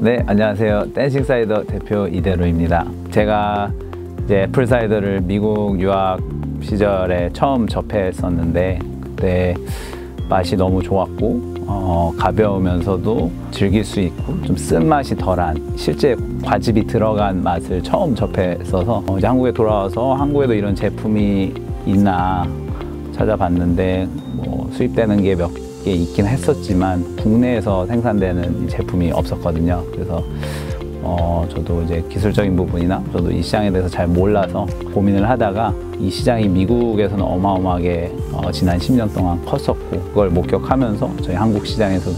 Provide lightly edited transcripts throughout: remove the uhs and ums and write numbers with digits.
네, 안녕하세요. 댄싱 사이더 대표 이대로입니다. 제가 이제 애플 사이더를 미국 유학 시절에 처음 접했었는데, 그때 맛이 너무 좋았고 가벼우면서도 즐길 수 있고 좀 쓴맛이 덜한, 실제 과즙이 들어간 맛을 처음 접했어서 이제 한국에 돌아와서 한국에도 이런 제품이 있나 찾아봤는데 뭐 수입되는 게 몇 개 있긴 했었지만 국내에서 생산되는 이 제품이 없었거든요. 그래서 저도 이제 기술적인 부분이나 저도 이 시장에 대해서 잘 몰라서 고민을 하다가, 이 시장이 미국에서는 어마어마하게 지난 10년 동안 컸었고, 그걸 목격하면서 저희 한국 시장에서도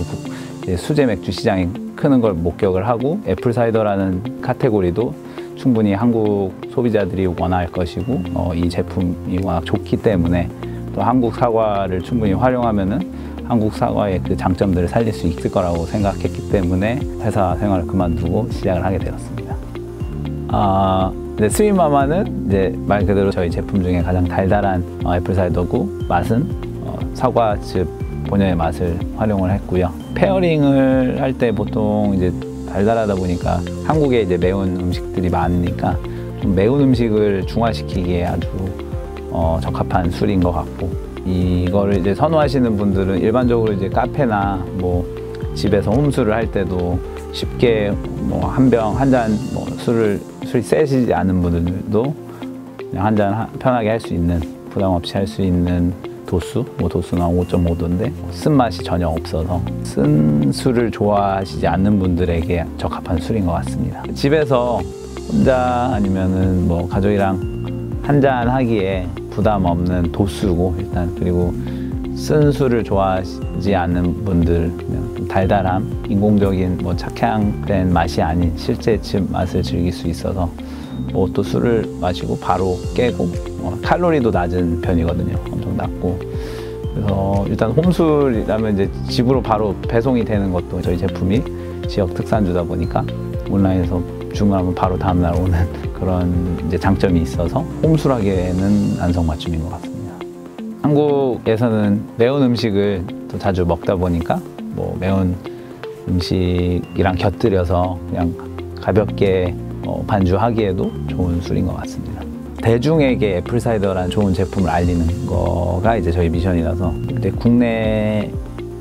이제 수제 맥주 시장이 크는 걸 목격을 하고, 애플 사이더라는 카테고리도 충분히 한국 소비자들이 원할 것이고 이 제품이 워낙 좋기 때문에 또 한국 사과를 충분히 활용하면은 한국 사과의 그 장점들을 살릴 수 있을 거라고 생각했기 때문에 회사 생활을 그만두고 시작을 하게 되었습니다. 스윗마마는 이제 말 그대로 저희 제품 중에 가장 달달한 애플 사이더고, 맛은 사과즙 본연의 맛을 활용을 했고요. 페어링을 할 때 보통 이제 달달하다 보니까 한국에 이제 매운 음식들이 많으니까 좀 매운 음식을 중화시키기에 아주 적합한 술인 것 같고, 이거를 이제 선호하시는 분들은 일반적으로 이제 카페나 뭐 집에서 홈술을 할 때도 쉽게 뭐 한 병, 한 잔 뭐 술이 세시지 않은 분들도 그냥 한 잔 편하게 할 수 있는, 부담 없이 할 수 있는 도수, 뭐 도수는 5.5도인데 쓴맛이 전혀 없어서 쓴 술을 좋아하시지 않는 분들에게 적합한 술인 것 같습니다. 집에서 혼자 아니면은 뭐 가족이랑 한 잔 하기에 부담 없는 도수고, 일단 그리고 쓴 술을 좋아하지 않는 분들, 달달함, 인공적인 뭐 착향된 맛이 아닌 실제 즙 맛을 즐길 수 있어서, 뭐 또 술을 마시고 바로 깨고 칼로리도 낮은 편이거든요. 엄청 낮고. 그래서 일단 홈술이라면 이제 집으로 바로 배송이 되는 것도, 저희 제품이 지역 특산주다 보니까 온라인에서 주문하면 바로 다음날 오는 그런 이제 장점이 있어서 홈술하기에는 안성맞춤인 것 같습니다. 한국에서는 매운 음식을 또 자주 먹다 보니까 뭐 매운 음식이랑 곁들여서 그냥 가볍게 반주하기에도 좋은 술인 것 같습니다. 대중에게 애플 사이더라는 좋은 제품을 알리는 거가 이제 저희 미션이라서, 이제 국내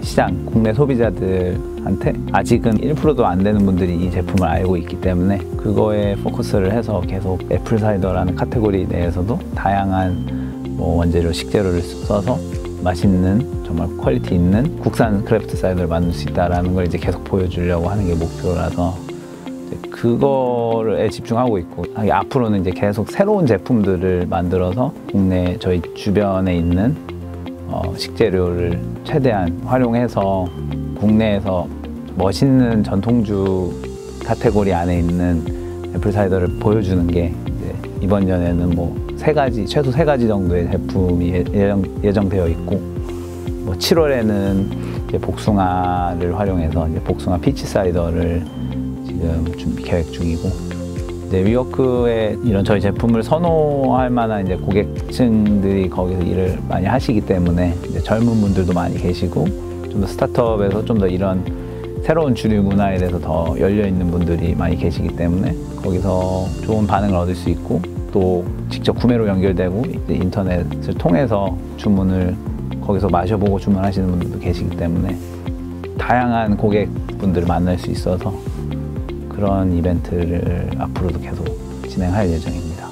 시장, 국내 소비자들한테 아직은 1%도 안 되는 분들이 이 제품을 알고 있기 때문에 그거에 포커스를 해서 계속 애플 사이더라는 카테고리 내에서도 다양한 뭐 원재료, 식재료를 써서 맛있는, 정말 퀄리티 있는 국산 크래프트 사이더를 만들 수 있다는 걸 이제 계속 보여주려고 하는 게 목표라서 그거에 집중하고 있고, 앞으로는 이제 계속 새로운 제품들을 만들어서 국내 저희 주변에 있는 식재료를 최대한 활용해서 국내에서 멋있는 전통주 카테고리 안에 있는 애플 사이더를 보여주는 게, 이제 이번 연에는 뭐 최소 세 가지 정도의 제품이 예정되어 있고, 뭐 7월에는 이제 복숭아를 활용해서 이제 복숭아 피치 사이더를 지금 준비 계획 중이고, 이제 위워크에 이런 저희 제품을 선호할 만한 이제 고객층들이 거기서 일을 많이 하시기 때문에 이제 젊은 분들도 많이 계시고, 좀 더 스타트업에서 좀 더 이런 새로운 주류 문화에 대해서 더 열려있는 분들이 많이 계시기 때문에 거기서 좋은 반응을 얻을 수 있고, 또 직접 구매로 연결되고 이제 인터넷을 통해서 주문을 거기서 마셔보고 주문하시는 분들도 계시기 때문에 다양한 고객분들을 만날 수 있어서 그런 이벤트를 앞으로도 계속 진행할 예정입니다.